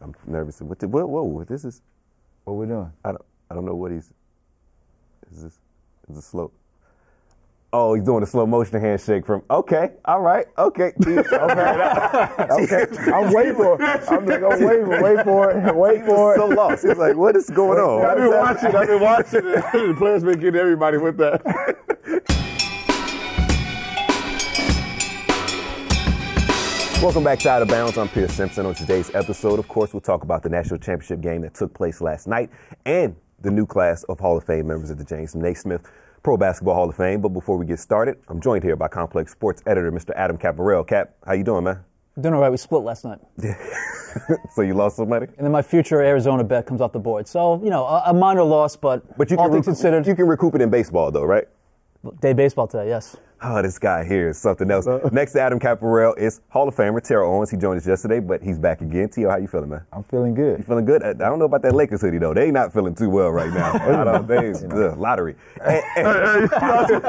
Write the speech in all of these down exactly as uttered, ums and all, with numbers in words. I'm nervous. What? The, whoa, whoa! This is. What we doing? I don't. I don't know what he's. Is this? Is the slope? Oh, he's doing a slow motion handshake from. Okay, all right, okay, okay. okay. I'm waiting for. It. I'm just gonna wait for. Wait for it. Wait for it. So lost. He's like, what is going on? I've been watching. I've been watching it. The players been getting everybody with that. Welcome back to Out of Bounds. I'm Pierce Simpson. On today's episode, of course, we'll talk about the national championship game that took place last night and the new class of Hall of Fame members of the James Naismith Pro Basketball Hall of Fame. But before we get started, I'm joined here by Complex Sports editor Mister Adam Caparell. Cap, how you doing, man? Doing all right. We split last night. So you lost somebody? And then my future Arizona bet comes off the board. So, you know, a, a minor loss, but, but you all can things recoup- considered. You can recoup it in baseball, though, right? Day baseball today, yes. Oh, this guy here is something else. Next to Adam Caparell is Hall of Famer Terrell Owens. He joined us yesterday, but he's back again. T O, how you feeling, man? I'm feeling good. You feeling good? I, I don't know about that Lakers hoodie, though. They not feeling too well right now. I don't, they, ugh, lottery. And, and, oh,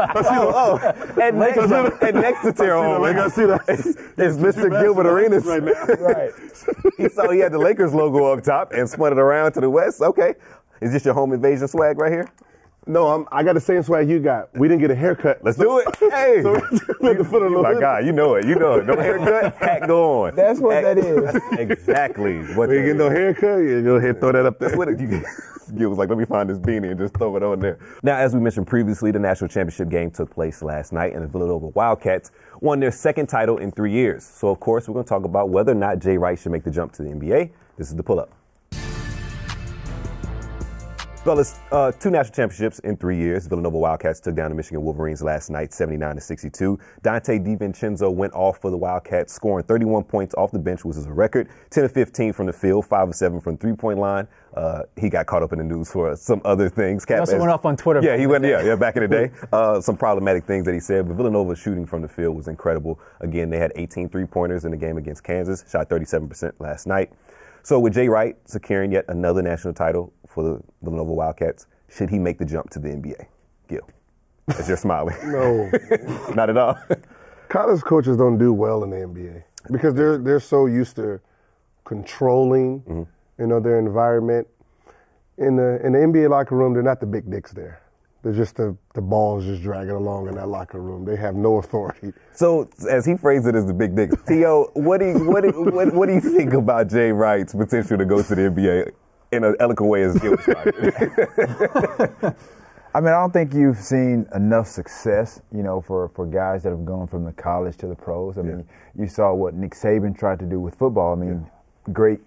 oh. and, next, and next to Terrell Owens is Mister Gilbert Arenas. Right now. Right. He saw he had the Lakers logo up top and spun it around to the west. Okay. Is this your home invasion swag right here? No, I'm, I got the same swag you got. We didn't get a haircut. Let's so, do it. Hey. So you, my God, you know it. You know it. No haircut, hat go on. That's what hat, that is. That's exactly what we that get is. No haircut, you go ahead and throw that up there. Gil was like, let me find this beanie and just throw it on there. Now, as we mentioned previously, the national championship game took place last night, and the Villanova Wildcats won their second title in three years. So, of course, we're going to talk about whether or not Jay Wright should make the jump to the N B A. This is the pull-up. Fellas, uh, two national championships in three years. Villanova Wildcats took down the Michigan Wolverines last night, seventy-nine to sixty-two. Dante DiVincenzo went off for the Wildcats, scoring thirty-one points off the bench, which is a record. ten of fifteen from the field, five of seven from three-point line. Uh, he got caught up in the news for some other things. Cap, he also as, went off on Twitter. Yeah, he went. Yeah, yeah, back in the day, uh, some problematic things that he said. But Villanova's shooting from the field was incredible. Again, they had eighteen three-pointers in the game against Kansas, shot thirty-seven percent last night. So with Jay Wright securing yet another national title for the Villanova Wildcats, should he make the jump to the N B A? Gil, as you're smiling. No. Not at all. College coaches don't do well in the N B A because they're they're so used to controlling, mm-hmm. you know, their environment. In the in the N B A locker room, they're not the big dicks there. They're just the, the balls just dragging along in that locker room. They have no authority. So, as he phrased it, as the big dicks. T O, what do you, what, do, what, what do you think about Jay Wright's potential to go to the N B A in an eloquent way as Gil described it? I mean, I don't think you've seen enough success, you know, for, for guys that have gone from the college to the pros. I yeah. mean, you saw what Nick Saban tried to do with football. I mean, yeah. great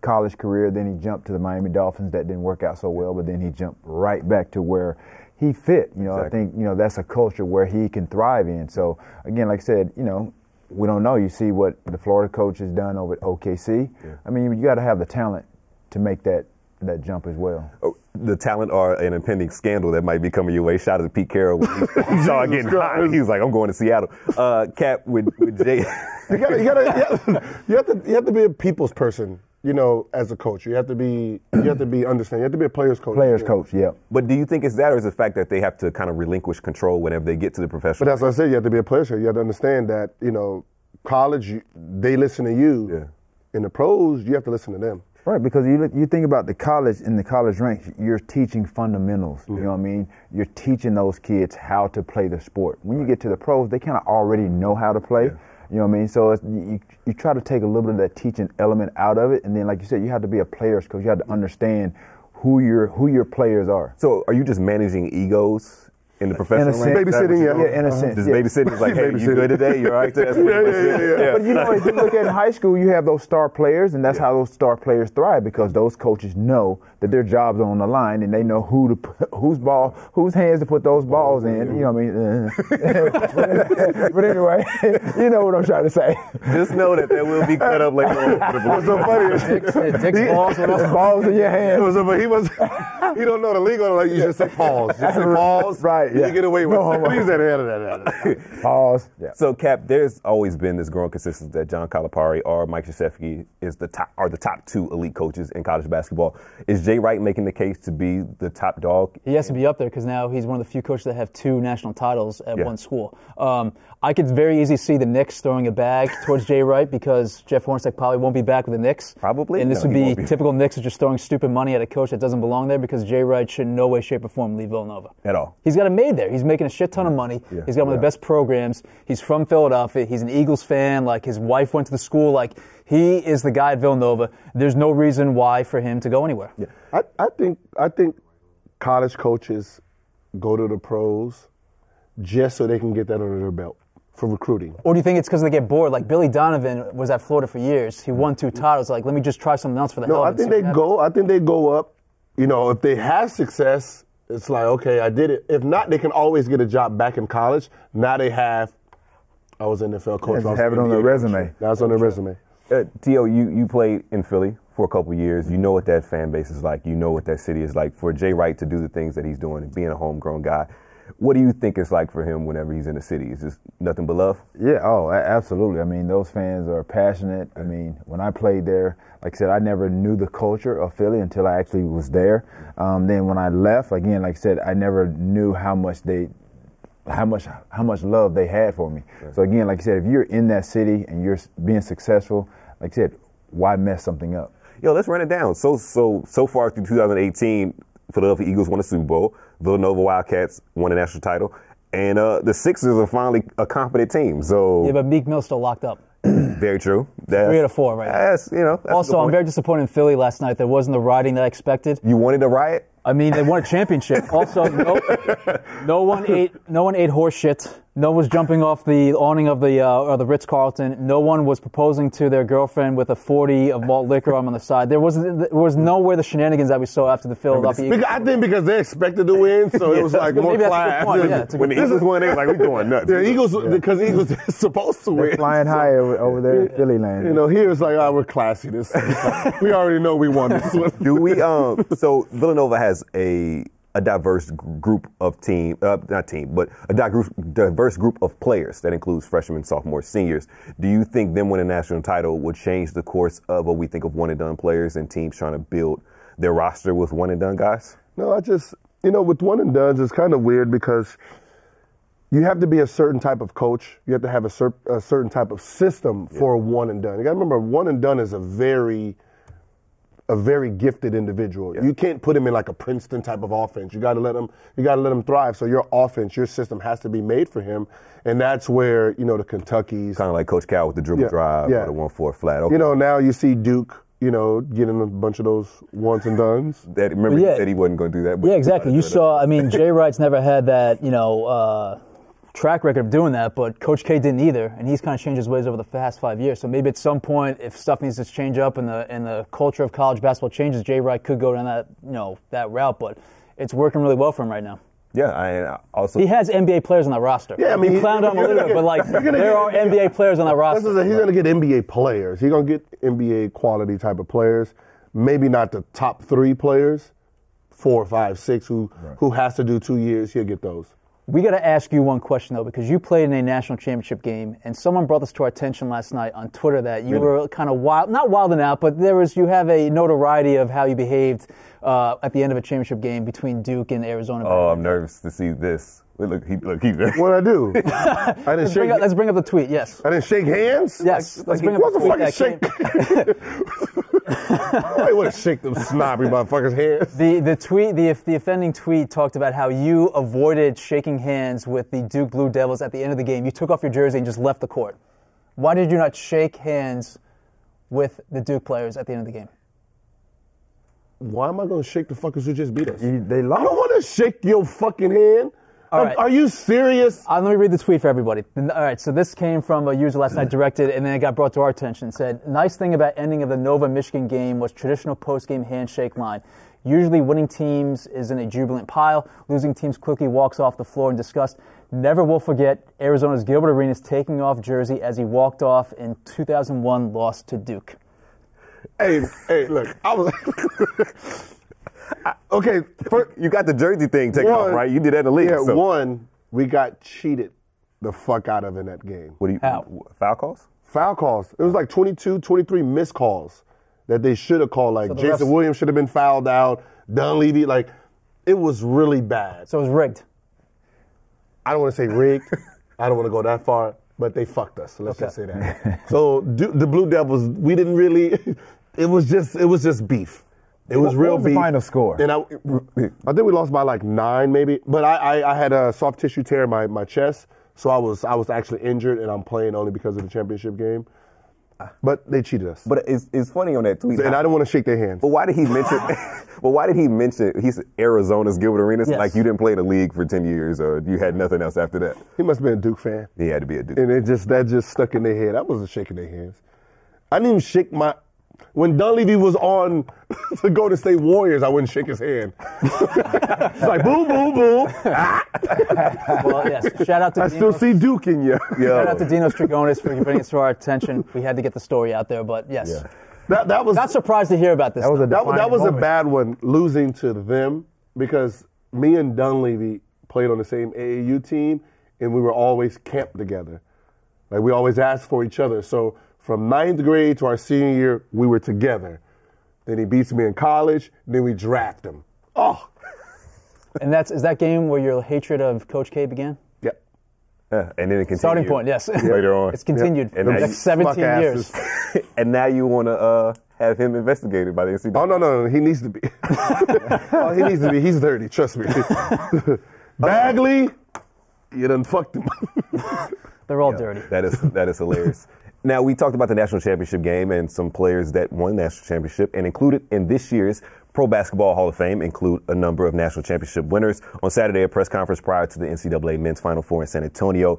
college career. Then he jumped to the Miami Dolphins. That didn't work out so well, but then he jumped right back to where – he fit, you know, exactly. I think, you know, that's a culture where he can thrive in. So, again, like I said, you know, we don't know. You see what the Florida coach has done over at O K C. Yeah. I mean, you got to have the talent to make that that jump as well. Oh, the talent or an impending scandal that might be coming your way. Shout out to Pete Carroll. He saw it getting hot. He was like, I'm going to Seattle. Uh, Cap, with, with Jay. you, gotta, you, gotta, you, have to, you have to be a people's person. You know, as a coach, you have to be, you have to be understanding. You have to be a player's coach. Player's you know? coach, yeah. But do you think it's that, or is it the fact that they have to kind of relinquish control whenever they get to the professional? But that's what I said. You have to be a player's coach. You have to understand that, you know, college, you, they listen to you. Yeah. In the pros, you have to listen to them. Right, because you you think about the college, in the college ranks, you're teaching fundamentals, mm-hmm. you know what I mean? You're teaching those kids how to play the sport. When right. you get to the pros, they kind of already know how to play. Yeah. You know what I mean? So it's, you you try to take a little bit of that teaching element out of it, and then, like you said, you have to be a player's coach. You have to understand who your who your players are. So, are you just managing egos in the professional sense? Babysitting, yeah. yeah, in a uh-huh. sense. Just yeah. babysitting is like, hey, you good today? You all right? That's yeah, yeah, yeah, yeah. yeah. But you know, if you look at high school, you have those star players, and that's yeah. how those star players thrive, because those coaches know that their jobs are on the line, and they know who to put, whose ball, whose hands to put those balls in. You know what I mean? But anyway, you know what I'm trying to say. Just know that that will be cut up later on. What's so funny? Dick's balls with those balls in your hands. He was. He don't know the league on like you just say pause. Just say pause. Right. Yeah. You get away with it. Please that head of that. Pause. Yeah. So Cap, there's always been this growing consistency that John Calipari or Mike Krzyzewski is the top are the top two elite coaches in college basketball. Is Jay Wright making the case to be the top dog? He has to be up there because now he's one of the few coaches that have two national titles at yeah. one school. Um, I could very easily see the Knicks throwing a bag towards Jay Wright because Jeff Hornacek probably won't be back with the Knicks. Probably. And this no, would be typical be. Knicks of just throwing stupid money at a coach that doesn't belong there because Jay Wright should in no way, shape, or form leave Villanova. At all. He's got a maid there. He's making a shit ton of money. Yeah. He's got one yeah. of the best programs. He's from Philadelphia. He's an Eagles fan. Like, his wife went to the school. Like, he is the guy at Villanova. There's no reason why for him to go anywhere. Yeah. I, I think I think college coaches go to the pros just so they can get that under their belt for recruiting. Or do you think it's because they get bored? Like Billy Donovan was at Florida for years. He won two titles. Like, let me just try something else for the hell of it. No, I think they go. I think they go up. You know, if they have success, it's like, okay, I did it. If not, they can always get a job back in college. Now they have. I was an N F L coach. Yeah, have it on their resume. That's on their resume. Uh, T O, you, you played in Philly for a couple of years. You know what that fan base is like. You know what that city is like. For Jay Wright to do the things that he's doing and being a homegrown guy, what do you think it's like for him whenever he's in the city? Is just nothing but love? Yeah, oh, absolutely. I mean, those fans are passionate. I mean, when I played there, like I said, I never knew the culture of Philly until I actually was there. Um, then when I left, again, like I said, I never knew how much they – how much how much love they had for me. Right. So again, like I said, if you're in that city and you're being successful, like I said, why mess something up? Yo, let's run it down. So so so far through two thousand eighteen, Philadelphia Eagles won a Super Bowl. Villanova Wildcats won a national title. And uh, the Sixers are finally a competent team. So yeah, but Meek Mill's still locked up. Very true. That's, Three out of four, right? That's, you know. That's also, I'm very disappointed in Philly last night. There wasn't the rioting that I expected. You wanted a riot? I mean, they won a championship. Also, no, no one ate no one ate horse shit. No one was jumping off the awning of the uh, or the Ritz-Carlton. No one was proposing to their girlfriend with a forty of malt liquor on the side. There was there was nowhere the shenanigans that we saw after the Philadelphia Eagles. I think because they expected to win, so yeah, it was like more class. Yeah, when the Eagles won, they were like, we're going nuts. The Eagles, because yeah. Eagles are supposed to win. They're flying high over, over there in yeah. Philly land. You know, here it's like, oh, we're classy. This like, we already know we won this one. Do we? Um, so Villanova has a a diverse group of team, uh, not team, but a diverse group of players that includes freshmen, sophomores, seniors. Do you think them winning a national title would change the course of what we think of one-and-done players and teams trying to build their roster with one-and-done guys? No, I just, you know, with one-and-dones, it's kind of weird because you have to be a certain type of coach. You have to have a, cer- a certain type of system yeah. for one-and-done. You got to remember, one-and-done is a very... a very gifted individual. Yeah. You can't put him in like a Princeton type of offense. You got to let him. You got to let him thrive. So your offense, your system has to be made for him, and that's where you know the Kentuckys. Kind of like Coach Cal with the dribble yeah, drive yeah. or the one four flat. Okay. You know, now you see Duke. You know, getting a bunch of those once and dones. That remember yeah. he said he wasn't going to do that. But yeah, exactly. You saw. Up. I mean, Jay Wright's never had that. You know. Uh, track record of doing that, but Coach K didn't either, and he's kind of changed his ways over the past five years. So maybe at some point, if stuff needs to change up and the and the culture of college basketball changes, Jay Wright could go down that you know that route. But it's working really well for him right now. Yeah, I also he has N B A players on that roster. Yeah, I mean, he clowned on him a little bit, but like there get, are N B A players on that roster. This is a, he's right. gonna get N B A players. He's gonna get N B A quality type of players. Maybe not the top three players, four, five, six. Who right. who has to do two years? He'll get those. We got to ask you one question, though, because you played in a national championship game, and someone brought this to our attention last night on Twitter that you really? were kind of wild, not wilding out, but there was, you have a notoriety of how you behaved uh, at the end of a championship game between Duke and Arizona. Oh, I'm nervous to see this. Wait, look, he, look, he's there. What'd I do? I didn't let's, shake, bring up, let's bring up the tweet, yes. I didn't shake hands? Yes. Like, let's like, bring up the tweet. I want to shake them snobby motherfuckers' hands. The, the tweet, the, the offending tweet talked about how you avoided shaking hands with the Duke Blue Devils at the end of the game. You took off your jersey and just left the court. Why did you not shake hands with the Duke players at the end of the game? Why am I going to shake the fuckers who just beat us? You, they lost. I don't want to shake your fucking hand. All right. Are you serious? Uh, let me read the tweet for everybody. All right, so this came from a user last night directed, and then it got brought to our attention. It said, nice thing about ending of the Nova-Michigan game was traditional post-game handshake line. Usually winning teams is in a jubilant pile. Losing teams quickly walks off the floor in disgust. Never will forget Arizona's Gilbert Arenas taking off jersey as he walked off in two thousand one loss to Duke. Hey, hey, look, I was... I, okay, for, you got the jersey thing taken one, off, right? You did that in the league. Yeah, so. One, we got cheated the fuck out of in that game. What do you? How? Foul calls? Foul calls. It was like twenty-two, twenty-three missed calls that they should have called. Like so Jason rest, Williams should have been fouled out. Dunleavy, like it was really bad. So it was rigged. I don't want to say rigged. I don't want to go that far, but they fucked us. So let's okay. just say that. So do, the Blue Devils, we didn't really. It was just, it was just beef. It was what, real what was beef. The final score. And I, I think we lost by like nine, maybe. But I, I, I had a soft tissue tear in my, my chest, so I was, I was actually injured, and I'm playing only because of the championship game. But they cheated us. But it's, it's funny on that tweet. And I don't want to shake their hands. But why did he mention? But why did he mention? He's Arizona's Gilbert Arenas. Yes. Like you didn't play the league for ten years, or you had nothing else after that. He must have been a Duke fan. He had to be a Duke. And it just that just stuck in their head. I wasn't shaking their hands. I didn't even shake my. When Dunleavy was on the Golden State Warriors, I wouldn't shake his hand. It's like, boo, boo, boo. Ah. Well, yes. Shout out to I Dino. Still see Duke in you. Yo. Shout out to Dino Strigonis for bringing it to our attention. We had to get the story out there, but yes. Yeah. That, that was, not surprised to hear about this. That was, a, that, that was a bad one, losing to them, because me and Dunleavy played on the same A A U team, and we were always camped together. Like, we always asked for each other. So, from ninth grade to our senior year, we were together. Then he beats me in college. Then we draft him. Oh. And that's is that game where your hatred of Coach K began? Yep. Uh, and then it continued. Starting point, yes. Yep. Later on. It's continued yep. for the next seventeen years. And now you want to uh, have him investigated by the N C double A. Oh, no, no, no. He needs to be. Oh, he needs to be. He's dirty. Trust me. Bagley, you done fucked him. They're all yeah, dirty. That is that is hilarious. Now, we talked about the national championship game and some players that won the national championship, and included in this year's Pro Basketball Hall of Fame include a number of national championship winners. On Saturday, a press conference prior to the N C double A Men's Final Four in San Antonio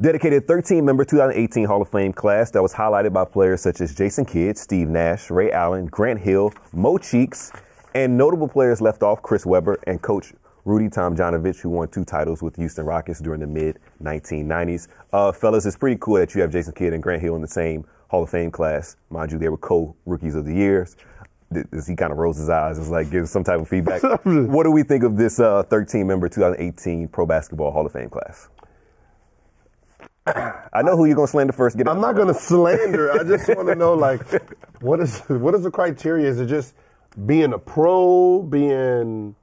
dedicated thirteen-member two thousand eighteen Hall of Fame class that was highlighted by players such as Jason Kidd, Steve Nash, Ray Allen, Grant Hill, Mo Cheeks, and notable players left off Chris Webber and Coach Rudy Tomjanovich, who won two titles with Houston Rockets during the mid nineteen nineties. Uh, fellas, it's pretty cool that you have Jason Kidd and Grant Hill in the same Hall of Fame class. Mind you, they were co-rookies of the year. He kind of rolls his eyes. It's like gives some type of feedback. What do we think of this uh, thirteen-member twenty eighteen Pro Basketball Hall of Fame class? I know who you're going to slander first. Get I'm not going to slander. I just want to know, like, what is what is the criteria? Is it just being a pro, being...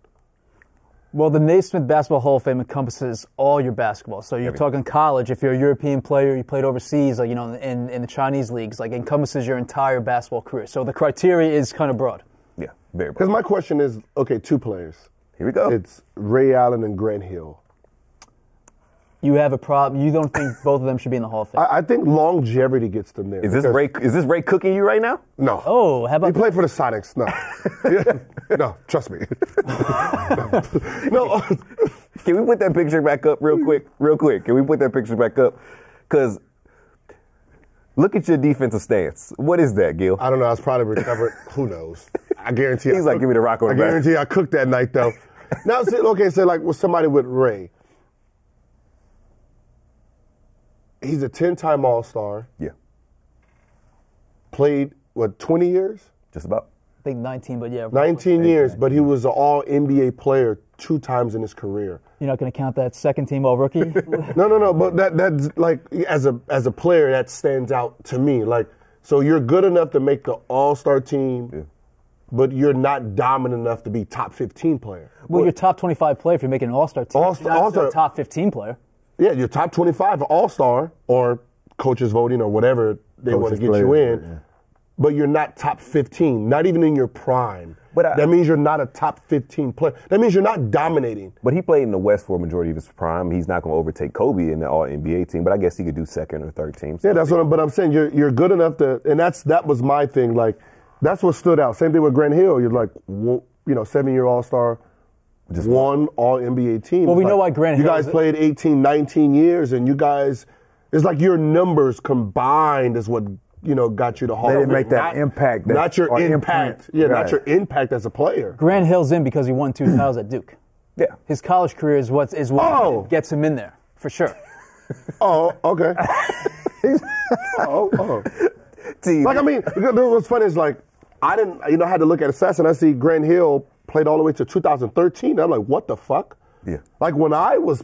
Well, the Naismith Basketball Hall of Fame encompasses all your basketball. So you're Everything. talking college. If you're a European player, you played overseas, like you know, in, in the Chinese leagues, like encompasses your entire basketball career. So the criteria is kind of broad. Yeah, very broad. Because my question is, okay, two players. Here we go. It's Ray Allen and Grant Hill. You have a problem. You don't think both of them should be in the Hall of Fame? I, I think longevity gets them there. Is this Ray? Is this Ray cooking you right now? No. Oh, how about he played for the Sonics? No. No, trust me. No. Can we put that picture back up real quick? Real quick. Can we put that picture back up? Because look at your defensive stance. What is that, Gil? I don't know. I was probably recovered. Who knows? I guarantee. He's I like, cooked. Give me the rock on the back. I guarantee I cooked that night though. Now, see, okay, so like with somebody with Ray. He's a ten-time All-Star. Yeah. Played, what, twenty years? Just about. I think nineteen, but yeah. nineteen years, but he was an all-N B A player two times in his career. You're not going to count that second-team all-rookie? no, no, no, but that that's like, as a as a player, that stands out to me. Like, so you're good enough to make the All-Star team, yeah. but you're not dominant enough to be top fifteen player. Well, well you're top twenty-five player if you're making an All-Star team. All-Star, you're not a top fifteen player. Yeah, you're top twenty-five all-star or coaches voting or whatever they coaches want to get player, you in, yeah. but you're not top fifteen, not even in your prime. But I, that means you're not a top fifteen player. That means you're not dominating. But he played in the West for a majority of his prime. He's not going to overtake Kobe in the All-N B A team, but I guess he could do second or third team. So yeah, that's what I'm, but I'm saying you're, you're good enough to – and that's that was my thing. Like, that's what stood out. Same thing with Grant Hill. You're like, you know, seven-year all-star. Just one all-N B A team. Well, we like, know why Grant Hill. You guys is played eighteen, nineteen years, and you guys, it's like your numbers combined is what, you know, got you to Hall of Fame. They didn't make that not, impact. That, not your impact. Yeah, right. Not your impact as a player. Grant Hill's in because he won two titles at Duke. Yeah. His college career is what, is what oh. gets him in there, for sure. Oh, okay. oh, oh. Like, I mean, what's funny is, like, I didn't, you know, I had to look at assets, and I see Grant Hill played all the way to two thousand thirteen. And I'm like, what the fuck? Yeah. Like when I was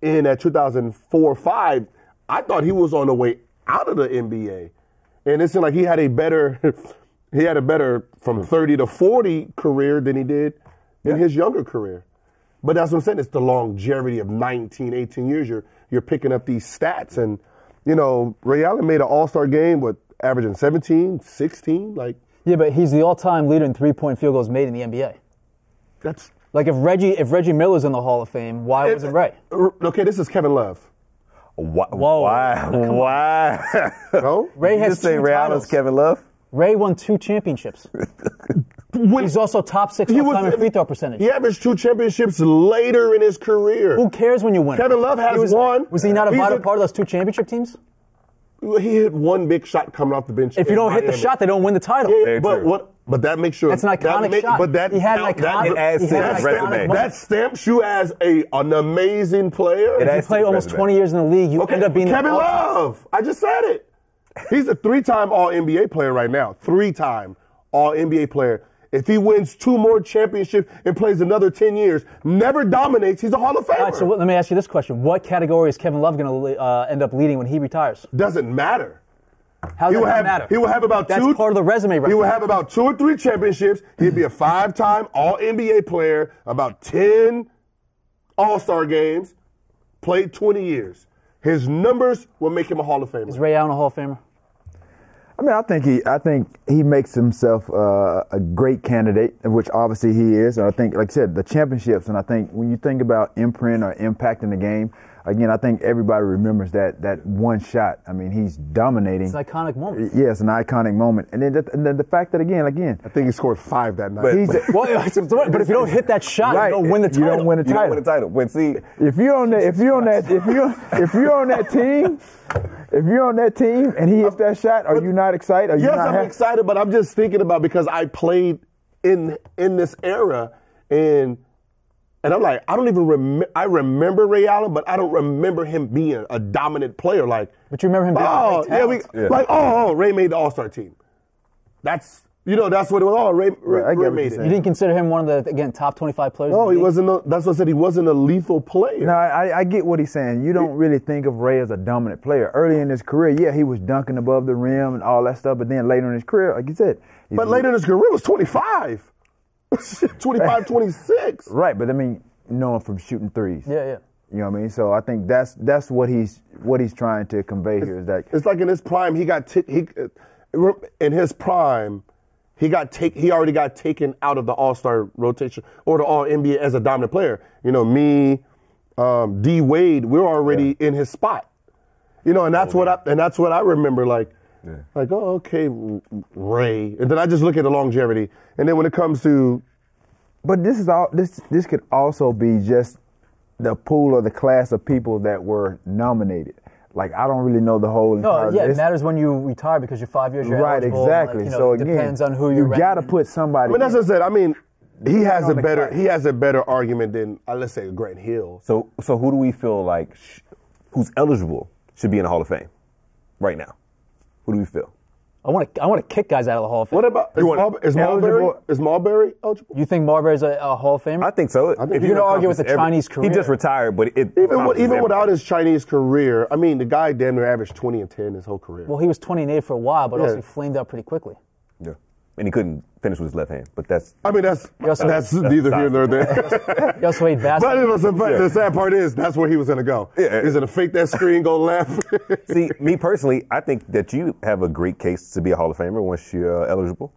in at two thousand four, five, I thought he was on the way out of the N B A, and it seemed like he had a better, he had a better from thirty to forty career than he did in yeah. his younger career. But that's what I'm saying. It's the longevity of nineteen, eighteen years. You're you're picking up these stats, and you know Ray Allen made an All-Star game with averaging seventeen, sixteen, like. Yeah, but he's the all-time leader in three-point field goals made in the N B A. That's like if Reggie if Reggie Miller's in the Hall of Fame, why it, wasn't Ray? Okay, this is Kevin Love. Why? Whoa. Why? Why? No? Ray has two titles. Ray Allen's Kevin Love? Ray won two championships. When, he's also top six all-time in free throw percentage. He averaged two championships later in his career. Who cares when you win? Kevin Love has was, one. Was he not a vital part of those two championship teams? He hit one big shot coming off the bench. If you don't Miami. hit the shot, they don't win the title. Yeah, but what? But that makes sure that's an iconic make, shot. But that he had an iconic. That, adds to his resume. That stamps you as a an amazing player. If you play almost resume. twenty years in the league, you okay, end up being Kevin Love. I just said it. He's a three-time All N B A player right now. Three-time All N B A player. If he wins two more championships and plays another ten years, never dominates, he's a Hall of Famer. All right, so what, let me ask you this question. What category is Kevin Love going to uh, end up leading when he retires? Doesn't matter. How does it matter? He will have about That's two, part of the resume right He will now. have about two or three championships. He'll be a five-time All N B A player, about ten All-Star games, played twenty years. His numbers will make him a Hall of Famer. Is Ray Allen a Hall of Famer? I mean, I think he, I think he makes himself uh, a great candidate, which obviously he is. And I think, like I said, the championships. And I think when you think about imprint or impact in the game, again, I think everybody remembers that that one shot. I mean, he's dominating. It's an iconic moment. Yes, yeah, an iconic moment. And then, the, and then the fact that again, again, I think he scored five that night. But, he's but, a, well, but if you don't hit that shot, right, you don't win the title. You don't win the title. You don't win the title. When see, if you're on that, if you're on that, if you if you're on that team. If you're on that team and he hits that shot, are you not excited? Are you yes, not I'm happy? excited, but I'm just thinking about because I played in in this era, and and I'm like, I don't even remember. I remember Ray Allen, but I don't remember him being a dominant player. Like, but you remember him being oh, a yeah, we yeah. like oh, oh, Ray made the All-Star team. That's you know that's what it was. Oh, Ray, Ray, right, Ray made it. You didn't consider him one of the again top twenty-five players. No, he wasn't. A, that's what I said. He wasn't a lethal player. No, I, I get what he's saying. You don't really think of Ray as a dominant player. Early in his career, yeah, he was dunking above the rim and all that stuff. But then later in his career, like you said, but later in his career was twenty-five, twenty-five, twenty-six. Right, but I mean, knowing from shooting threes. Yeah, yeah. You know what I mean? So I think that's that's what he's what he's trying to convey it's, here is that it's like in his prime, he got t- he in his prime. He got take. He already got taken out of the All-Star rotation or the All N B A as a dominant player. You know, me, um, D Wade. We're already yeah. in his spot. You know, and that's oh, what I and that's what I remember. Like, yeah. like oh, okay, Ray. And then I just look at the longevity. And then when it comes to, but this is all. This this could also be just the pool or the class of people that were nominated. Like, I don't really know the whole entire list. No, yeah, it matters when you retire because you're five years you're Right, exactly. Like, you know, so, again, it depends on who you're you got to put somebody in. But that's what I said. I mean, he has a better he has a better argument than, uh, let's say, Grant Hill. So, so who do we feel like sh- who's eligible should be in the Hall of Fame right now? Who do we feel? I want to I want to kick guys out of the Hall of Fame. What about is, Mar- is Marbury? Is Marbury eligible? You think Marbury's a, a Hall of Famer? I think so. I think if you don't argue with the every, Chinese career, he just retired. But it, even what, even without his Chinese career, I mean, the guy damn near averaged twenty and ten his whole career. Well, he was twenty and eight for a while, but yeah. also he flamed up pretty quickly. Yeah, and he couldn't finish with his left hand. But that's I mean that's also, that's, that's neither here nor there. He also made basketball. But, but yeah. the sad part is that's where he was going to go. Yeah. He's going to fake that screen, go left. See, me personally, I think that you have a great case to be a Hall of Famer once you're uh, eligible.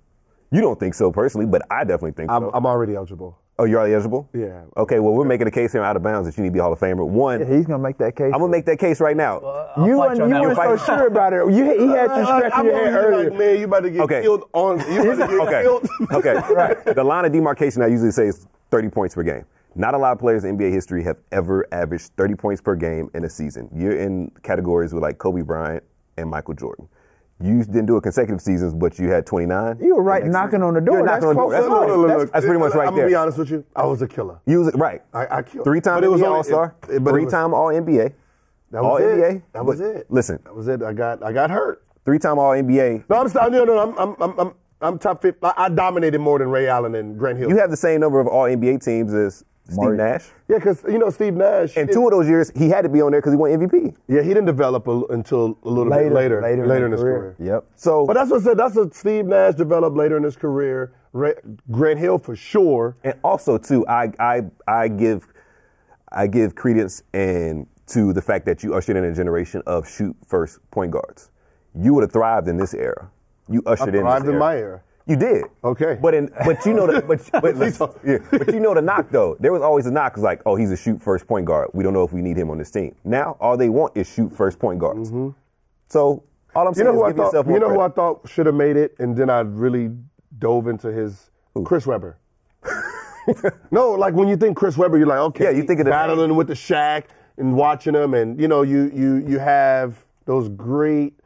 You don't think so personally, but I definitely think I'm, so. I'm already eligible. Oh, you're already eligible? Yeah. Okay, well, we're making a case here out of bounds that you need to be a Hall of Famer. One. Yeah, he's going to make that case. I'm going to make that case right now. Well, you weren't you you so sure about it. You, he had you uh, scratching your head earlier. Like, man, you about to get okay. killed on. You about to get okay. killed. Okay. Right. The line of demarcation I usually say is thirty points per game. Not a lot of players in N B A history have ever averaged thirty points per game in a season. You're in categories with like Kobe Bryant and Michael Jordan. You didn't do it consecutive seasons, but you had twenty-nine. You were right knocking on the door. You're knocking on the door. That's, look, look, look. That's pretty much right there. I'm going to be honest with you. I was a killer. You was right. I, I killed. Three-time All-Star. Three-time All N B A. That was it. All N B A. That was it. Listen. That was it. I got I got hurt. Three-time All N B A. No, I'm sorry. No, no, no. I'm, I'm, I'm, I'm top fifty. I, I dominated more than Ray Allen and Grant Hill. You have the same number of all N B A teams as Steve Nash? Yeah, because, you know, Steve Nash. And two of those years, he had to be on there because he won M V P. Yeah, he didn't develop a, until a little later, bit later. Later, later in his career. career. Yep. So, but that's what I said. That's what Steve Nash developed later in his career. Ray, Grant Hill for sure. And also, too, I I I give I give credence and to the fact that you ushered in a generation of shoot-first point guards. You would have thrived in this era. You ushered I in this in era. my era. You did. Okay. But in but you know the but but, yeah, but you know the knock though. There was always a knock. It's like, oh, he's a shoot first point guard. We don't know if we need him on this team. Now all they want is shoot first point guards. Mm-hmm. So all I'm saying you know is give thought, yourself more You know credit. Who I thought should have made it, and then I really dove into his Ooh. Chris Webber. No, like when you think Chris Webber, you're like, okay, yeah, you think of battling the with the Shaq and watching him, and you know, you you you have those great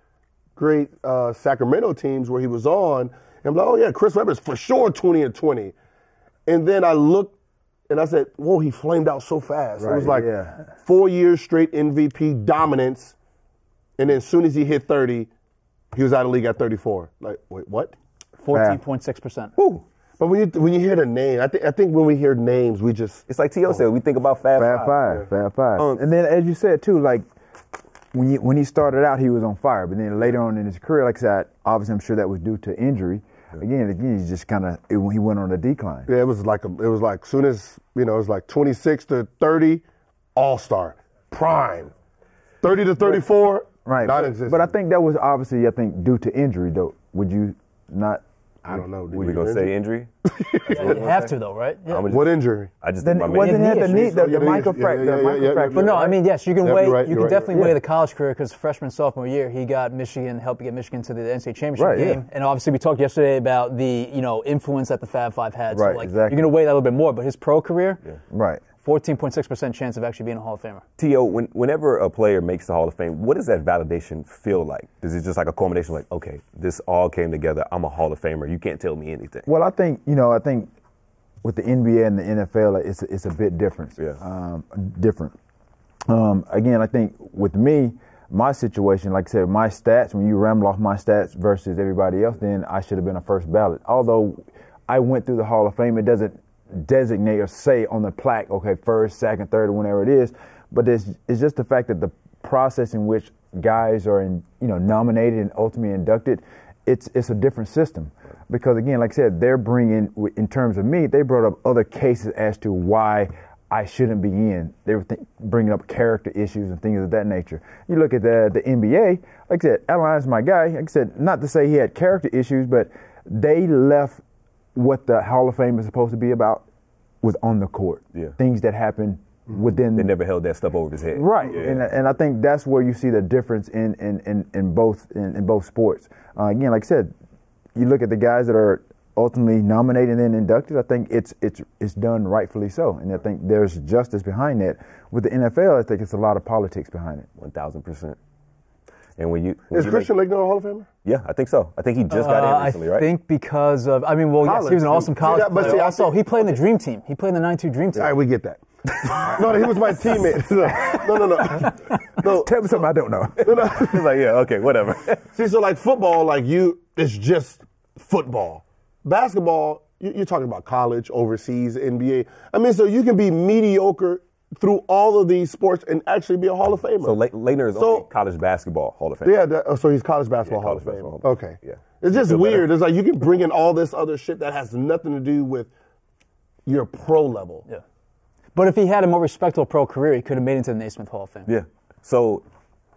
great uh, Sacramento teams where he was on, and I'm like, oh, yeah, Chris Webber's for sure twenty and twenty. And then I looked, and I said, whoa, he flamed out so fast. Right, it was like yeah. four years straight M V P dominance, and then as soon as he hit thirty, he was out of the league at thirty-four. Like, wait, what? fourteen point six percent. Woo. But when you when you hear the name, I think I think when we hear names, we just... It's like T O said, we think about Fab Five. Fab Five, Fab Five. Um, and then, as you said, too, like, When, you, when he started out, he was on fire. But then later on in his career, like I said, obviously I'm sure that was due to injury. Yeah. Again, again, he's just kind of he went on a decline. Yeah, it was like a, it was like soon as you know, it was like twenty-six to thirty, all-star, prime, thirty to thirty-four, right? Not existing. But I think that was obviously I think due to injury though. Would you not? I don't know. We're going to say injury? You didn't have to, though, right? Yeah. What injury? I just think my Wasn't it the knee, the, the micro fracture? Yeah, yeah, yeah, yeah, yeah, yeah, but no, right. I mean, yes, you can yeah, weigh, right, you can right, definitely right. weigh the college career because freshman, sophomore year, he got Michigan, helped get Michigan to the N C A A championship right, game. Yeah. And obviously, we talked yesterday about the, you know, influence that the Fab Five had. So, right, like, exactly. You're going to weigh that a little bit more, but his pro career, yeah. right. fourteen point six percent chance of actually being a Hall of Famer. T O, when, whenever a player makes the Hall of Fame, what does that validation feel like? Is it just like a culmination, like, okay, this all came together, I'm a Hall of Famer, you can't tell me anything? Well, I think, you know, I think with the N B A and the N F L, like, it's, it's a bit different. Yeah. Um, different. Um, again, I think with me, my situation, like I said, my stats, when you ramble off my stats versus everybody else, then I should have been a first ballot. Although I went through the Hall of Fame, it doesn't designate or say on the plaque, okay, first, second, third, whenever it is, but it's, it's just the fact that the process in which guys are in, you know, nominated and ultimately inducted, it's it's a different system, because again, like I said, they're bringing in terms of me, they brought up other cases as to why I shouldn't be in. They were th- bringing up character issues and things of that nature. You look at the the N B A, like I said, Allen Iverson's my guy. Like I said, not to say he had character issues, but they left what the Hall of Fame is supposed to be about was on the court. Yeah. Things that happened within. They never held that stuff over his head. Right, yeah. and and I think that's where you see the difference in in, in, in both in, in both sports. Uh, again, like I said, you look at the guys that are ultimately nominated and then inducted. I think it's it's it's done rightfully so, and I think there's justice behind that. With the N F L, I think it's a lot of politics behind it. One thousand percent. And when you, when is you Christian Laettner a Hall of Famer? Yeah, I think so. I think he just got uh, in recently, right? I think because of, I mean, well, college, yes, he was an awesome college that, but player. See, also, think, he played in the Dream Team. He played in the ninety-two Dream Team. All right, we get that. No, he was my teammate. No, no, no. no Tell me something I don't know. No, no. He's like, yeah, okay, whatever. See, so like football, like you, it's just football. Basketball, you, you're talking about college, overseas, N B A. I mean, so you can be mediocre through all of these sports and actually be a Hall of Famer. So Laettner is so, only college basketball Hall of Famer. Yeah, that, oh, so he's college basketball yeah, Hall college of Famer. Basketball. Okay. Yeah. It's just weird. Better. It's like you can bring in all this other shit that has nothing to do with your pro level. Yeah. But if he had a more respectable pro career, he could have made it to the Naismith Hall of Fame. Yeah. So,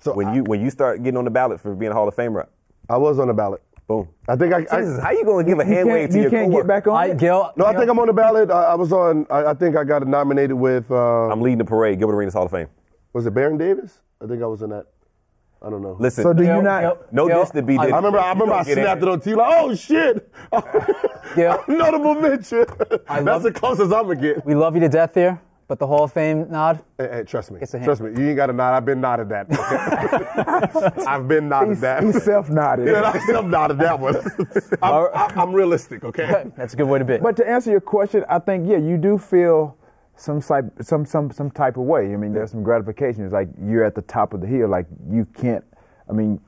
so when I, you when you start getting on the ballot for being a Hall of Famer, I was on the ballot. Boom. I think I. Jesus, I, how you gonna give a hand wave to you your? You can't co-worker? Get back on. I, Gil, no, Gil. I think I'm on the ballot. I, I was on. I, I think I got nominated with. Uh, I'm leading the parade. Gilbert Arenas Hall of Fame. Was it Baron Davis? I think I was in that. I don't know. Listen. So do Gil, you not? Gil, no, Gil, this to be. I, I remember. I remember. I snapped it on T. Like, oh shit! Gil, notable mention. That's the closest I'm gonna get. We love you to death here. But the Hall of Fame nod? Hey, hey, trust me. Trust me. You ain't got to nod. I've been nodded that. Okay? I've been nodded he's, that. He self-nodded. Yeah, I self-nodded that one. I'm, right. I, I'm realistic, okay? That's a good way to be. But to answer your question, I think, yeah, you do feel some type, some, some, some type of way. I mean, there's some gratification. It's like you're at the top of the hill. Like you can't, I mean,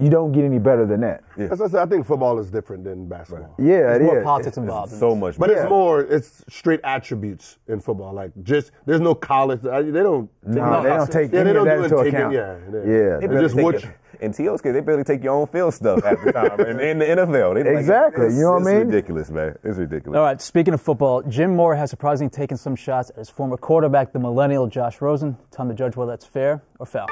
You don't get any better than that. Yeah. As I said, I think football is different than basketball. Right. Yeah, there's it more is. Politics it's, involved. It's so much, but yeah. it's more it's straight attributes in football. Like just there's no college. They don't. No, no they don't take yeah, any they don't of that do into account. It, yeah, yeah. yeah. They just watch. In T O's case, they barely take your own field stuff at the time in, in the N F L. They, exactly. Like, you know what I mean? It's ridiculous, man. It's ridiculous. All right, speaking of football, Jim Mora has surprisingly taken some shots at his former quarterback, the millennial Josh Rosen. Time to judge whether that's fair or foul.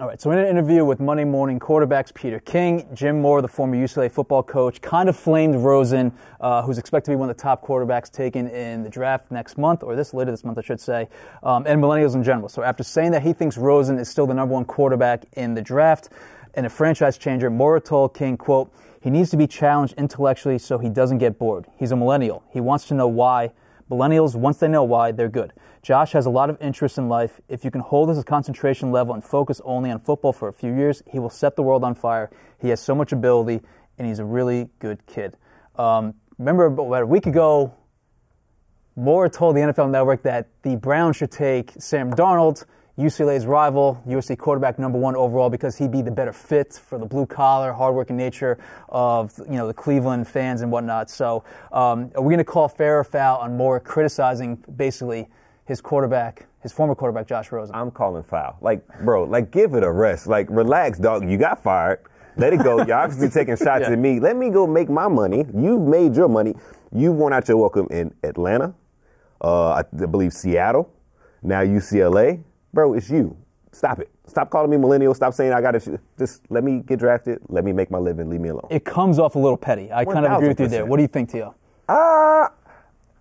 All right, so in an interview with Monday Morning Quarterbacks Peter King, Jim Mora, the former U C L A football coach, kind of flamed Rosen, uh, who's expected to be one of the top quarterbacks taken in the draft next month, or this later this month, I should say, um, and millennials in general. So after saying that he thinks Rosen is still the number one quarterback in the draft and a franchise changer, Mora told King, quote, "He needs to be challenged intellectually so he doesn't get bored. He's a millennial. He wants to know why. Millennials, once they know why, they're good. Josh has a lot of interest in life. If you can hold his concentration level and focus only on football for a few years, he will set the world on fire. He has so much ability, and he's a really good kid." Um, remember about a week ago, Mora told the N F L Network that the Browns should take Sam Darnold, U C L A's rival, U S C quarterback number one overall, because he'd be the better fit for the blue-collar, hard-working nature of, you know, the Cleveland fans and whatnot. So um, are we going to call fair or foul on Mora criticizing, basically, his quarterback, his former quarterback, Josh Rosen? I'm calling foul. Like, bro, like, give it a rest. Like, relax, dog. You got fired. Let it go. You're obviously taking shots yeah. at me. Let me go make my money. You've made your money. You've worn out your welcome in Atlanta, uh, I believe Seattle, now U C L A. Bro, it's you. Stop it. Stop calling me millennial. Stop saying I got to – just let me get drafted. Let me make my living. Leave me alone. It comes off a little petty. I kind of agree with you there. What do you think, T O? Uh,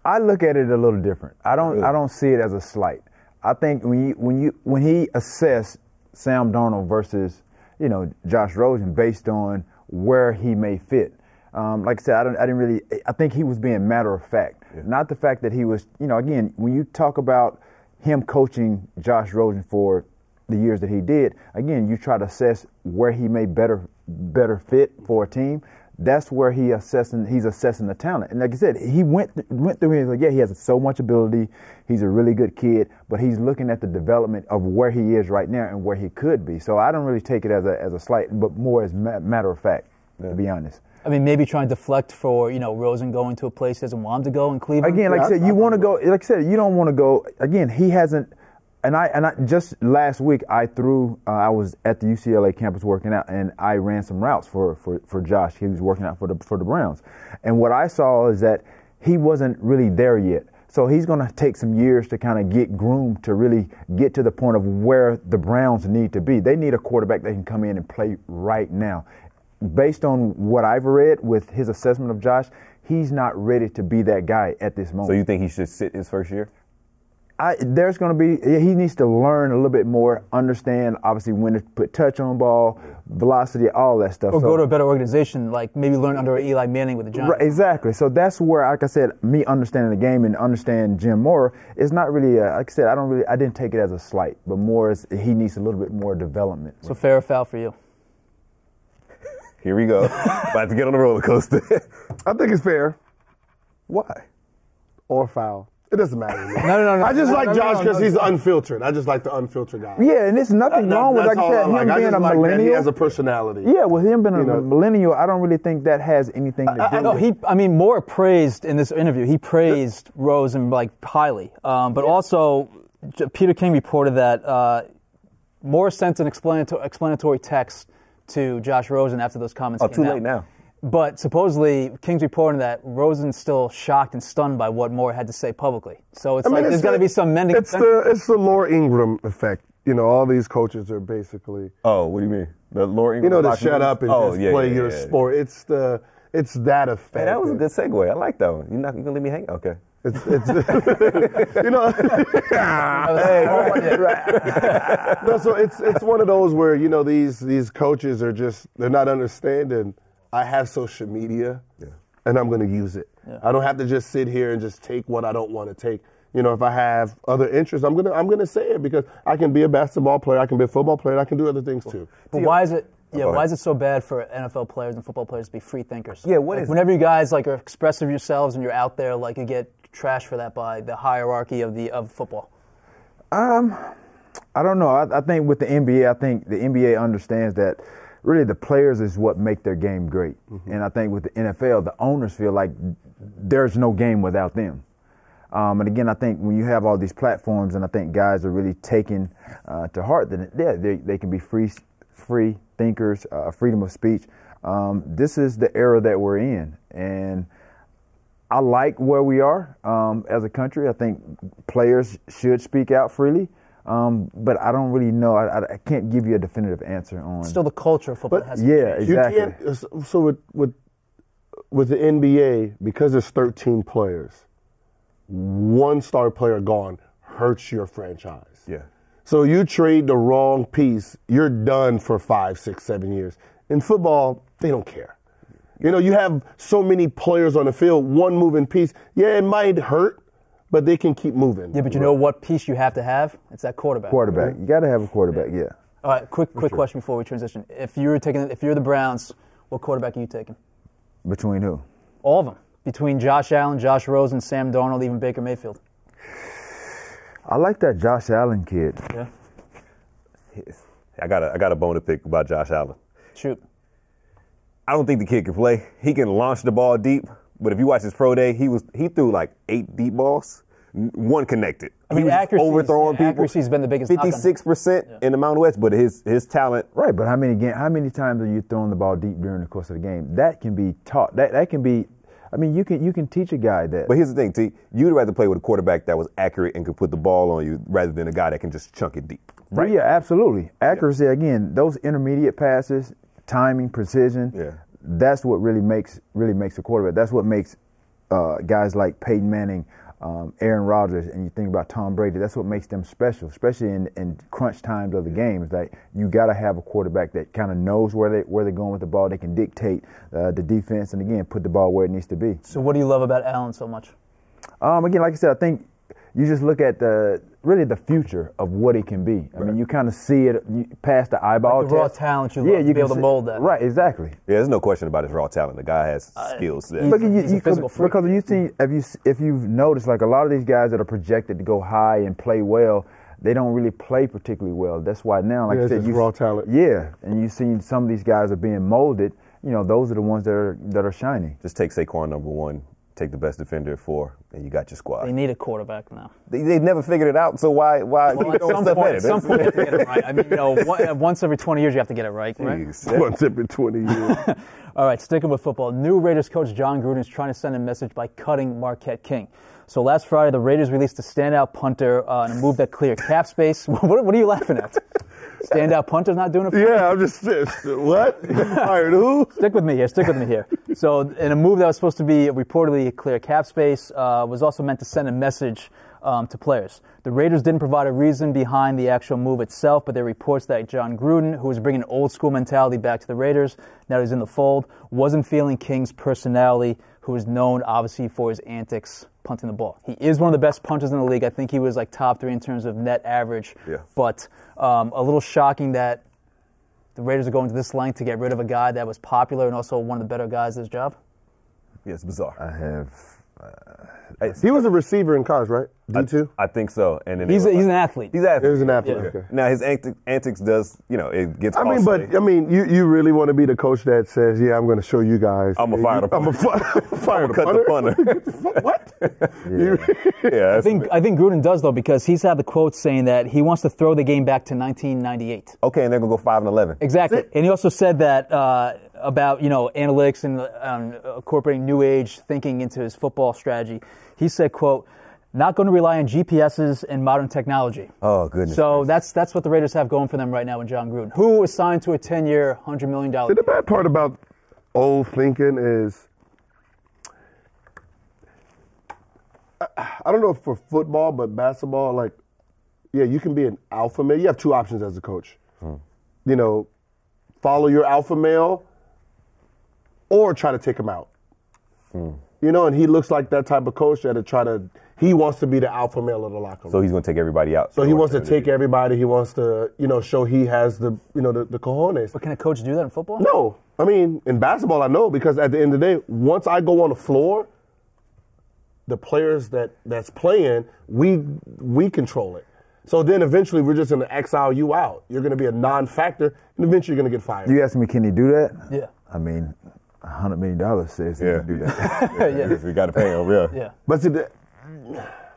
I look at it a little different. I don't really? I don't see it as a slight. I think when you, when you when he assessed Sam Darnold versus, you know, Josh Rosen based on where he may fit, um, like I said, I, don't, I didn't really – I think he was being matter of fact, yeah. not the fact that he was – you know, again, when you talk about – him coaching Josh Rosen for the years that he did, again, you try to assess where he may better better fit for a team. That's where he assessing he's assessing the talent. And like I said, he went th- went through his like, yeah, he has so much ability. He's a really good kid, but he's looking at the development of where he is right now and where he could be. So I don't really take it as a as a slight, but more as ma- matter of fact, yeah. to be honest. I mean, maybe trying to deflect for, you know, Rosen going to a place he doesn't want him to go in Cleveland. Again, like yeah, I said, you want to go. Like I said, you don't want to go. Again, he hasn't. And I and I just last week I threw. Uh, I was at the U C L A campus working out, and I ran some routes for, for, for Josh. He was working out for the for the Browns, and what I saw is that he wasn't really there yet. So he's going to take some years to kind of get groomed to really get to the point of where the Browns need to be. They need a quarterback that can come in and play right now. Based on what I've read with his assessment of Josh, he's not ready to be that guy at this moment. So you think he should sit his first year? I, there's going to be – he needs to learn a little bit more, understand, obviously, when to put touch on ball, velocity, all that stuff. Or so, go to a better organization, like maybe learn under Eli Manning with the Giants. Right, exactly. So that's where, like I said, me understanding the game and understanding Jim Mora is not really – like I said, I don't really – I didn't take it as a slight, but more as he needs a little bit more development. So fair or foul for you? Here we go. About to get on the roller coaster. I think it's fair. Why? Or foul. It doesn't matter. No, no, no, no. I just no, like no, Josh because no, no, he's no. unfiltered. I just like the unfiltered guy. Yeah, and there's nothing that, wrong that, with, like I said, him like. being I a like millennial. He has a personality. Yeah, well, him being you a know? millennial, I don't really think that has anything to I, do I, no, with it. I mean, Mora praised in this interview, he praised Rosen, like, highly. Um, but yeah. also, Peter King reported that uh, Mora sent an explanatory, explanatory text to Josh Rosen after those comments. Oh, came too out. late now. But supposedly, King's reporting that Rosen's still shocked and stunned by what Mora had to say publicly. So it's I mean, like it's there's the, got to be some mending. It's the it's the Laura Ingraham effect. You know, all these coaches are basically. Oh, what do you mean? The Laura Ingraham. You know, to shut moves? up and oh, just yeah, play yeah, your yeah, sport. Yeah. It's the it's that effect. Hey, that was a good segue. I like that one. You're not you gonna let me hang? Okay. It's, it's you know, no, so it's it's one of those where, you know, these these coaches are just, they're not understanding. I have social media, yeah. and I'm going to use it. Yeah. I don't have to just sit here and just take what I don't want to take. You know, if I have other interests, I'm gonna I'm gonna say it because I can be a basketball player, I can be a football player, I can do other things too. But why is it? Yeah, why is it so bad for N F L players and football players to be free thinkers? Yeah, what like, is whenever you guys like are expressive yourselves and you're out there, like you get trash for that by the hierarchy of the of football. Um, I don't know. I, I think with the N B A, I think the N B A understands that really the players is what make their game great. Mm-hmm. And I think with the N F L, the owners feel like there's no game without them. Um, and again, I think when you have all these platforms, and I think guys are really taking uh, to heart that yeah, they, they can be free free thinkers, uh, freedom of speech. Um, this is the era that we're in, and I like where we are um, as a country. I think players should speak out freely. Um, but I don't really know. I, I can't give you a definitive answer on. Still, the culture of football has. Yeah, exactly. So with, with with the N B A, because there's thirteen players, one star player gone hurts your franchise. Yeah. So you trade the wrong piece, you're done for five, six, seven years. In football, they don't care. You know, you have so many players on the field, one moving piece. Yeah, it might hurt. But they can keep moving. Yeah, but you know what piece you have to have? It's that quarterback. Quarterback. You got to have a quarterback, yeah. All right, quick quick sure. question before we transition. If you're taking, if you're the Browns, what quarterback are you taking? Between who? All of them. Between Josh Allen, Josh Rosen, Sam Darnold, even Baker Mayfield. I like that Josh Allen kid. Yeah. I got a, I got a bone to pick about Josh Allen. Shoot. I don't think the kid can play. He can launch the ball deep. But if you watch his pro day, he was he threw like eight deep balls, one connected. I mean, he was accuracy, overthrowing people. Accuracy's been the biggest. Fifty-six percent in the Mountain West, but his his talent. Right, but how many game, how many times are you throwing the ball deep during the course of the game? That can be taught. That that can be. I mean, you can you can teach a guy that. But here's the thing, T. You'd rather play with a quarterback that was accurate and could put the ball on you rather than a guy that can just chunk it deep. Right? But yeah, absolutely. Accuracy yeah. again. Those intermediate passes, timing, precision. Yeah. That's what really makes really makes a quarterback. That's what makes uh, guys like Peyton Manning, um, Aaron Rodgers, and you think about Tom Brady. That's what makes them special, especially in, in crunch times of the game. It's like you got to have a quarterback that kind of knows where they where they're going with the ball. They can dictate uh, the defense, and again, put the ball where it needs to be. So, what do you love about Allen so much? Um, again, like I said, I think you just look at the really the future of what he can be. I right. mean, you kind of see it past the eyeball like the test. The raw talent you yeah, love, you to be able see, to mold that. Right, exactly. Yeah, there's no question about his raw talent. The guy has uh, skills. There. Look, you, you, because you see, if, you, if you've noticed, like a lot of these guys that are projected to go high and play well, they don't really play particularly well. That's why now, like yeah, I said, you raw talent. Yeah, and you've seen some of these guys are being molded. You know, those are the ones that are that are shining. Just take Saquon number one. Take the best defender at four, and you got your squad. They need a quarterback now. They, they've never figured it out, so why? Why? Well, at some point, at some point, you have to get it right. I mean, you know, one, once every twenty years, you have to get it right, right? Once every twenty years. All right, sticking with football. New Raiders coach Jon Gruden is trying to send a message by cutting Marquette King. So last Friday, the Raiders released a standout punter uh, in a move that cleared cap space. what, what are you laughing at? Standout punter's not doing it for you? Yeah, I'm just, what? You fired who? Stick with me here, stick with me here. So in a move that was supposed to be reportedly clear cap space, uh, was also meant to send a message um, to players. The Raiders didn't provide a reason behind the actual move itself, but there are reports that Jon Gruden, who was bringing old school mentality back to the Raiders, now he's in the fold, wasn't feeling King's personality, who is known, obviously, for his antics punting the ball. He is one of the best punters in the league. I think he was, like, top three in terms of net average. Yeah. But um, a little shocking that the Raiders are going to this length to get rid of a guy that was popular and also one of the better guys at his job. Yeah, it's bizarre. I have uh, – He was a receiver in college, right? D two? I, I think so. And then he's, a, he's like, an athlete. He's an athlete. He's an athlete. Yeah. Okay. Now, his antics, antics does – you know, it gets – I mean, but – I mean, you, you really want to be the coach that says, yeah, I'm going to show you guys. I'm going to fire the punter. I'm going to fire the punter. Cut the punter. What? Yeah. yeah I, think, I think Gruden does, though, because he's had the quote saying that he wants to throw the game back to nineteen ninety-eight. Okay, and they're going to go five and eleven. Exactly. And he also said that uh, about, you know, analytics and um, incorporating new age thinking into his football strategy. He said, quote, not going to rely on G P S's and modern technology. Oh, goodness. So goodness. that's that's what the Raiders have going for them right now with Jon Gruden, who was signed to a ten-year, one hundred million dollars. See, the bad part about old thinking is, I, I don't know if for football, but basketball, like, yeah, you can be an alpha male. You have two options as a coach. Hmm. You know, follow your alpha male or try to take him out. Hmm. You know, and he looks like that type of coach that'll try to – he wants to be the alpha male of the locker room. So he's going to take everybody out. So he wants to take everybody. He wants to, you know, show he has the, you know, the, the cojones. But can a coach do that in football? No. I mean, in basketball, I know, because at the end of the day, once I go on the floor, the players that, that's playing, we we control it. So then eventually we're just going to exile you out. You're going to be a non-factor, and eventually you're going to get fired. You asking me, can he do that? Yeah. I mean, one hundred million dollars says he yeah. can do that. yeah. We got to pay him, yeah. yeah. But, the, but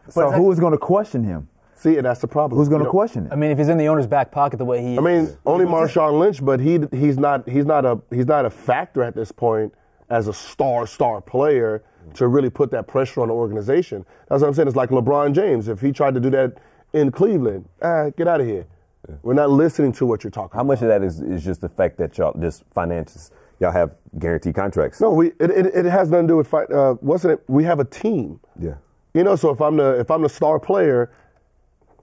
so who's going to question him? See, and that's the problem. Who's going to question it? I mean, if he's in the owner's back pocket the way he is. I mean, only Marshawn Lynch, but he he's not he's not a he's not a factor at this point as a star star player to really put that pressure on the organization. That's what I'm saying. It's like LeBron James. If he tried to do that in Cleveland, ah, get out of here. Yeah. We're not listening to what you're talking about. How much of that is, is just the fact that y'all just finances y'all have guaranteed contracts? No, we it it, it has nothing to do with fight. Uh, wasn't it? We have a team. Yeah. You know, so if I'm the if I'm the star player,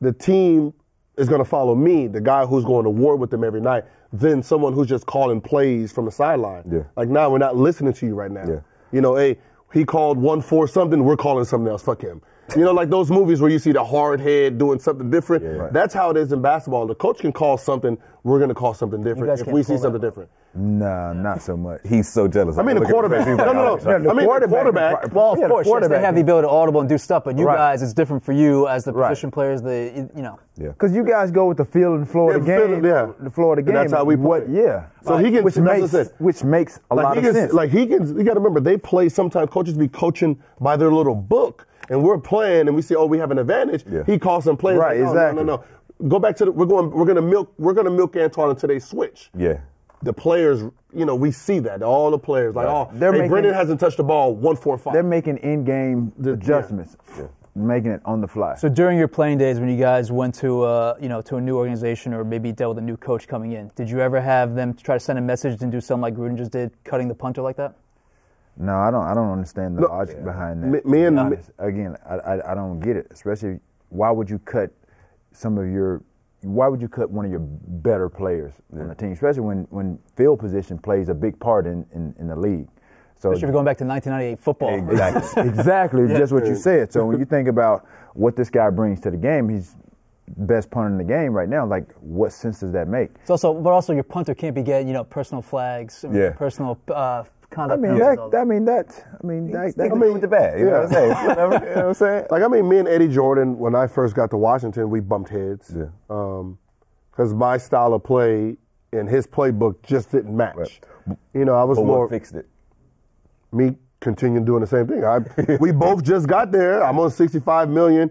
the team is going to follow me, the guy who's going to war with them every night, than someone who's just calling plays from the sideline. Yeah. Like, now nah, we're not listening to you right now. Yeah. You know, hey, he called one for something, we're calling something else. Fuck him. You know, like those movies where you see the hard head doing something different. Yeah, right. That's how it is in basketball. The coach can call something, we're going to call something different if we see something different. Nah, not so much. He's so jealous. I mean, the quarterback. No, no, no. I mean, the quarterback. Well, of course, yes, they have the ability to audible and do stuff, but you right. guys, it's different for you as the position right. players. The you know, yeah, because you guys go with the field and floor of the game. Yeah, the floor of the game. That's how we play. Yeah. So right. he can, which makes which makes a like lot of can, sense. Like he can, you got to remember, they play. Sometimes coaches be coaching by their little book, and we're playing, and we say, oh, we have an advantage. Yeah. He calls some plays. Right. Like, oh, exactly. No, no, no. Go back to the. We're going. We're going to milk. We're going to milk Antoine until they switch. Yeah. The players, you know, we see that. All the players, like, right. oh, they're hey, making, Brendan hasn't touched the ball one, four, five. They're making in-game the, adjustments, yeah. making it on the fly. So during your playing days when you guys went to, uh, you know, to a new organization or maybe dealt with a new coach coming in, did you ever have them try to send a message and do something like Gruden just did, cutting the punter like that? No, I don't I don't understand the no, logic yeah. behind that. Me, me and me, Again, I, I I don't get it, especially why would you cut some of your – why would you cut one of your better players yeah. on the team, especially when, when field position plays a big part in, in, in the league? So especially if you're going back to nineteen ninety-eight football. Exactly, exactly yeah. just what you said. So when you think about what this guy brings to the game, he's best punter in the game right now. Like, what sense does that make? So, so but also your punter can't be getting, you know, personal flags, and yeah. personal uh, conduct. I mean, that, I mean, that, I mean, that, that, I mean, with the bad, you yeah. know what I'm saying? You know what I'm saying? Like, I mean, me and Eddie Jordan, when I first got to Washington, we bumped heads. Yeah. Um, because my style of play and his playbook just didn't match. Right. You know, I was but more. What fixed it? Me continuing doing the same thing. I, we both just got there. I'm on sixty-five million.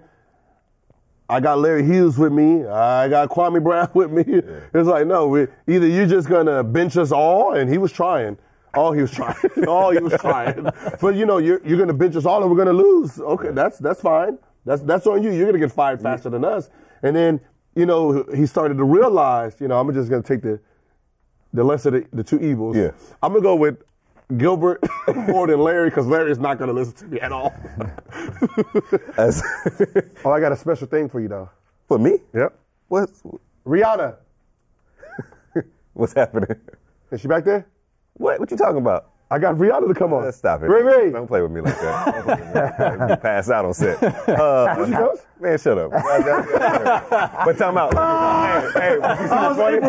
I got Larry Hughes with me. I got Kwame Brown with me. Yeah. It's like, no, we, either you're just going to bench us all, and he was trying. All he was trying. all he was trying. But, you know, you're, you're going to bench us all, and we're going to lose. Okay, yeah. that's that's fine. That's that's on you. You're going to get fired faster yeah. than us. And then, you know, he started to realize, you know, I'm just going to take the the lesser of the, the two evils. Yeah. I'm going to go with Gilbert more than Larry, because Larry's not going to listen to me at all. As, oh, I got a special thing for you, though. For me? Yep. What? Rihanna. What's happening? Is she back there? What? What you talking about? I got Rihanna to come on. Uh, stop it. Ray Ray. Don't play with me like that. Don't me. You pass out on set. Uh, Did you know? Man, shut up. But time out. Hey, hey, what you see was funny?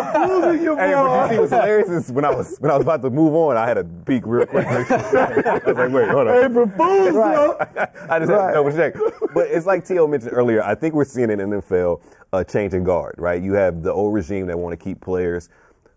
Hey, what you see was hilarious is when I was when I was about to move on, I had a peek real quick. I was like, wait, hold on. Hey, proposal. Right. I just right. had to double check. But it's like T O mentioned earlier, I think we're seeing in the N F L a change in guard, right? You have the old regime that want to keep players.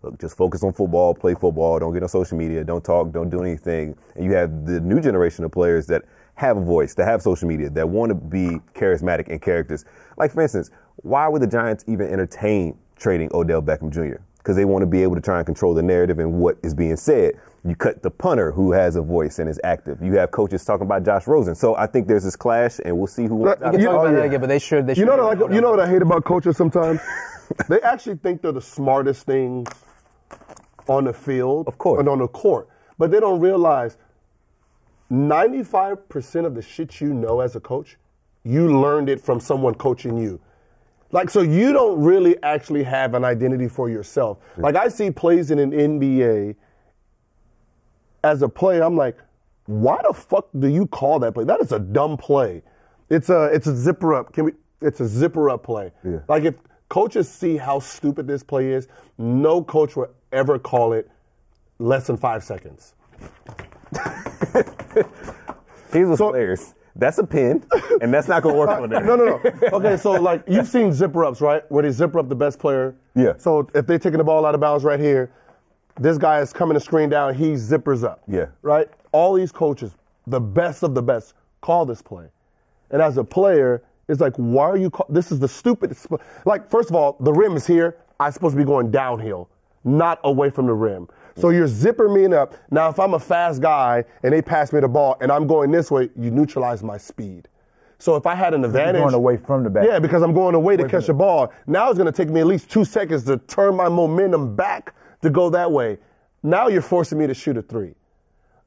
Look, just focus on football, play football, don't get on social media, don't talk, don't do anything. And you have the new generation of players that have a voice, that have social media, that want to be charismatic in characters. Like, for instance, why would the Giants even entertain trading Odell Beckham Junior? Because they want to be able to try and control the narrative and what is being said. You cut the punter who has a voice and is active. You have coaches talking about Josh Rosen. So I think there's this clash, and we'll see who wins. You can talk about that again, but they should. They should. You know what I, you know what I hate about coaches sometimes? They actually think they're the smartest things on the field, of course, and on the court, but they don't realize ninety-five percent of the shit you know as a coach, you learned it from someone coaching you. Like, so you don't really actually have an identity for yourself. Like, I see plays in an N B A as a player, I'm like, why the fuck do you call that play? That is a dumb play. It's a it's a zipper up. Can we? It's a zipper up play. Yeah. Like, if coaches see how stupid this play is, no coach will ever call it less than five seconds. These were so, players. That's a pin, and that's not going to work on there. No, no, no. Okay, so, like, you've seen zipper-ups, right, where they zipper up the best player? Yeah. So if they're taking the ball out of bounds right here, this guy is coming to screen down, he zippers up. Yeah. Right? All these coaches, the best of the best, call this play. And as a player, it's like, why are you call- – this is the stupidest – like, first of all, the rim is here. I'm supposed to be going downhill, not away from the rim. So you're zipping me up. Now, if I'm a fast guy and they pass me the ball and I'm going this way, you neutralize my speed. So if I had an advantage. You're going away from the back. Yeah, because I'm going away, away to catch the it. ball. Now it's going to take me at least two seconds to turn my momentum back to go that way. Now you're forcing me to shoot a three.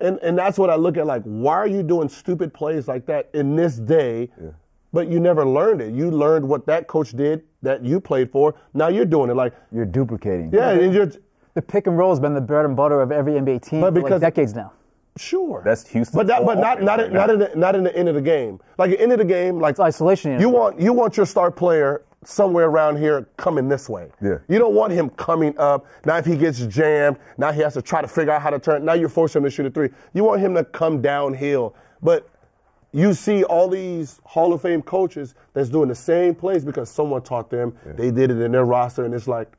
And and that's what I look at, like, why are you doing stupid plays like that in this day? Yeah. But you never learned it. You learned what that coach did that you played for. Now you're doing it like. You're duplicating. Yeah, and you're. The pick and roll has been the bread and butter of every N B A team for like decades now. Sure, that's Houston. But that, but not not right in, not in the, not in the end of the game. Like the end of the game, like it's isolation. You want you want your star player somewhere around here coming this way. Yeah. You don't want him coming up. Now if he gets jammed, now he has to try to figure out how to turn. Now you're forcing him to shoot a three. You want him to come downhill, but. You see all these Hall of Fame coaches that's doing the same plays because someone taught them. Yeah. They did it in their roster, and it's like,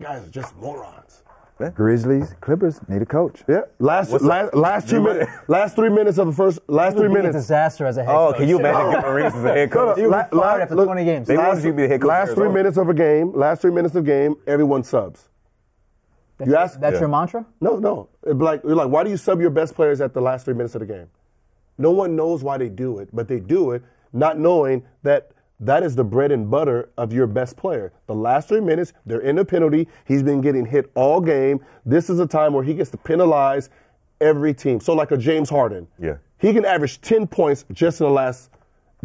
guys are just morons. Yeah. Grizzlies, Clippers need a coach. Yeah. Last last, last two minutes, last three minutes of the first, last three minutes. Disaster as a head coach. Oh, can you imagine Gilbert Arenas as a head coach? You were fired after twenty games. They wanted you to be the head coach. Last three minutes of a game. Last three minutes of a game. Everyone subs. You ask. That's your mantra? No, no. Like, like, why do you sub your best players at the last three minutes of the game? No one knows why they do it, but they do it not knowing that that is the bread and butter of your best player. The last three minutes, they're in a penalty. He's been getting hit all game. This is a time where he gets to penalize every team. So like a James Harden. Yeah. He can average ten points just in the last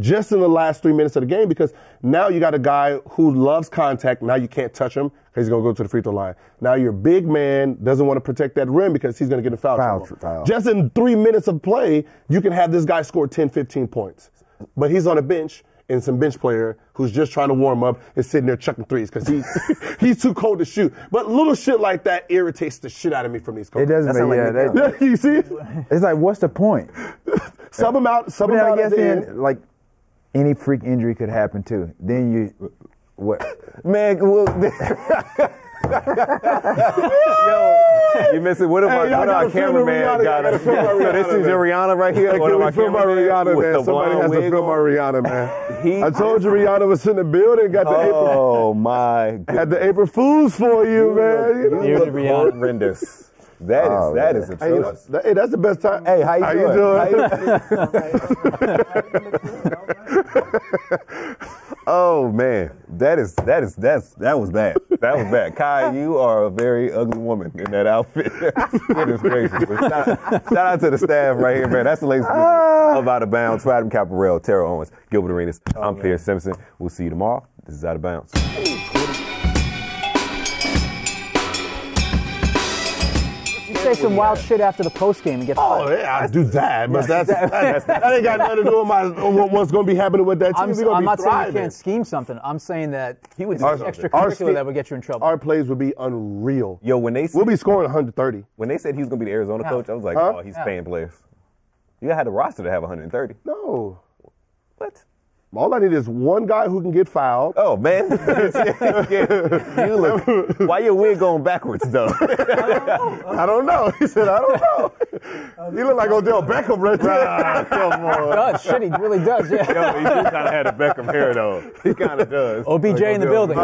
just in the last three minutes of the game because now you got a guy who loves contact. Now you can't touch him because he's going to go to the free throw line. Now your big man doesn't want to protect that rim because he's going to get a foul, foul, foul. Just in three minutes of play, you can have this guy score ten, fifteen points. But he's on a bench, and some bench player who's just trying to warm up is sitting there chucking threes because he's, he's too cold to shoot. But little shit like that irritates the shit out of me from these coaches. It doesn't make yeah, like that. You see? It's like, what's the point? Sub him out. Sub him out at the end. Like, any freak injury could happen too. Then you, what? Man, well, yo, you missing? What about hey, yo, our cameraman? Got it. So this is Rihanna right here. What about Rihanna, man? Somebody has to film our Rihanna, man. he, I told you Rihanna was in the building. Got the April. Oh my! Goodness. Had the April Fools for you, you man. You know, you're the Rihanna horrendous. That oh, is that man. is a hey, choice. That, hey, that's the best time. Hey, how you how doing? You doing? How you doing? Oh man, that is that is that's that was bad. That was bad. Kai, you are a very ugly woman in that outfit. Goodness gracious. Shout out, shout out to the staff right here, man. That's the latest of Out of Bounds. Adam Caparell, Terrell Owens, Gilbert Arenas. Oh, I'm man. Pierce Simpson. We'll see you tomorrow. This is Out of Bounds. Say some wild shit after the post game and get fired. Oh yeah, I do that, but that's, that's, that's that ain't got nothing to do with my what's going to be happening with that team. I'm, We're gonna I'm be not thriving. saying you can't scheme something. I'm saying that he would do our, extracurricular that would get you in trouble. Our plays would be unreal. Yo, when they said, we'll be scoring one hundred thirty. When they said he was going to be the Arizona yeah. coach, I was like, huh? oh, he's yeah. paying players. You had the roster to have one hundred thirty. No, what? All I need is one guy who can get fouled. Oh, man. You look, why your wig going backwards, though? I don't know. He said, I don't know. You look like Odell Beckham right there. Nah, come on. He does. Shit, he really does, yeah. Yo, he just kind of had a Beckham hair, though. He kind of does. O B J like in the building.